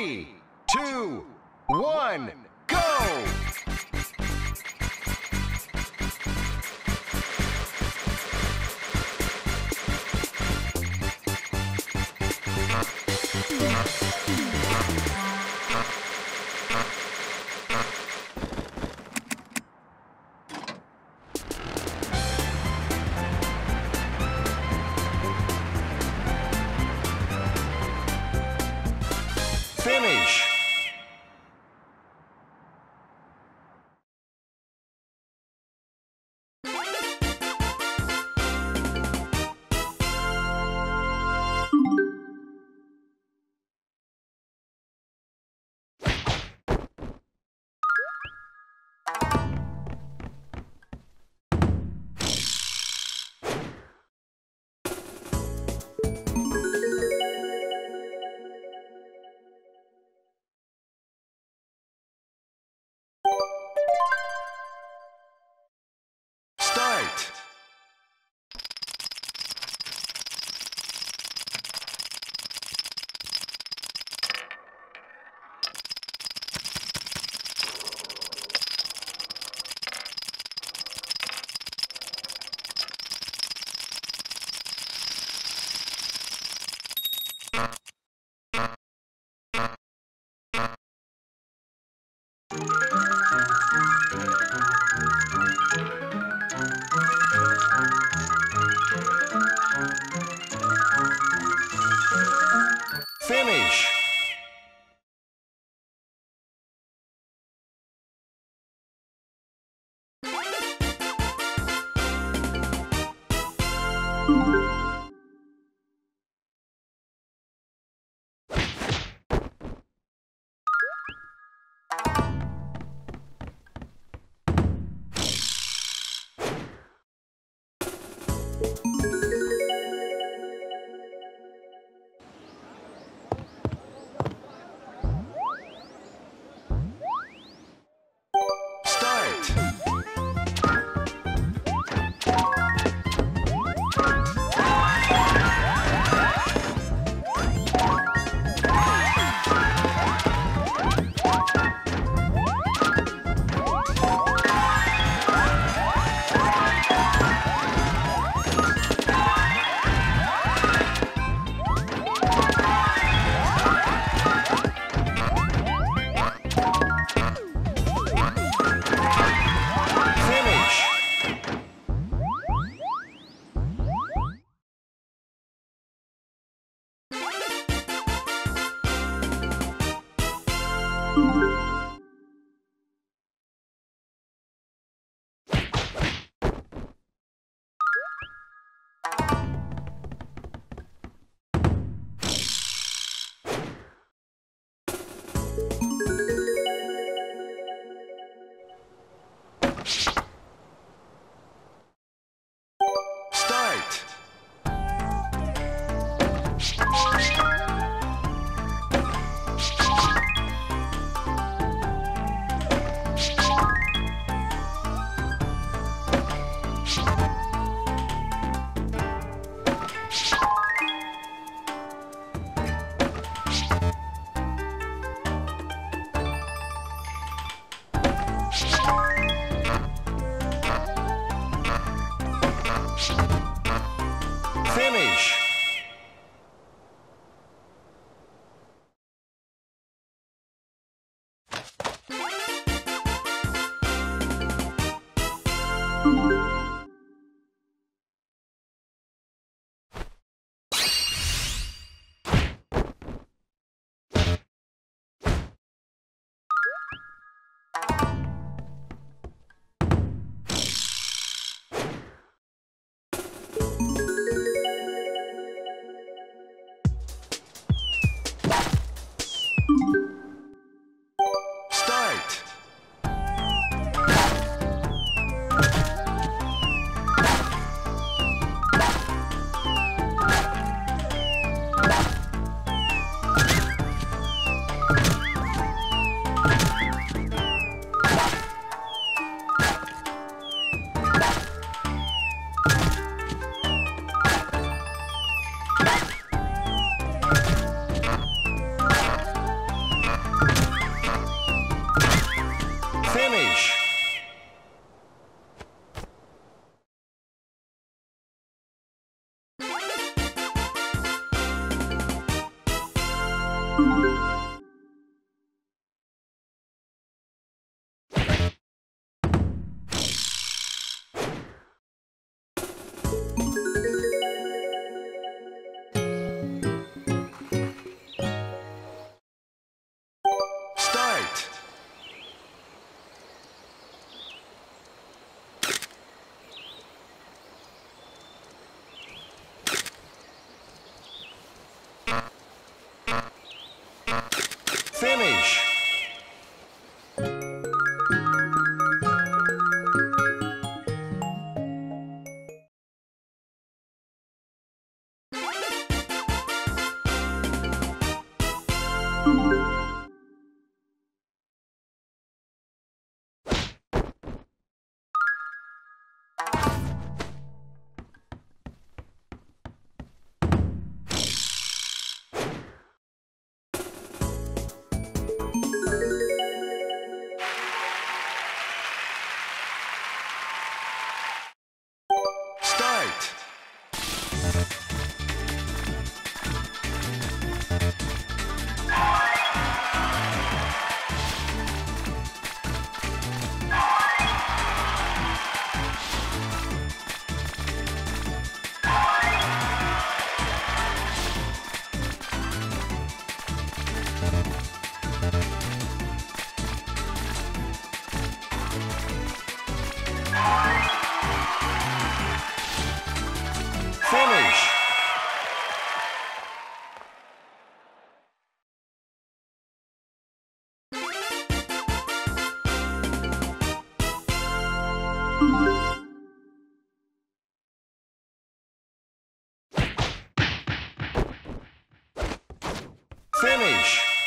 3, 2, 1, go! Finish! Finish! Finish.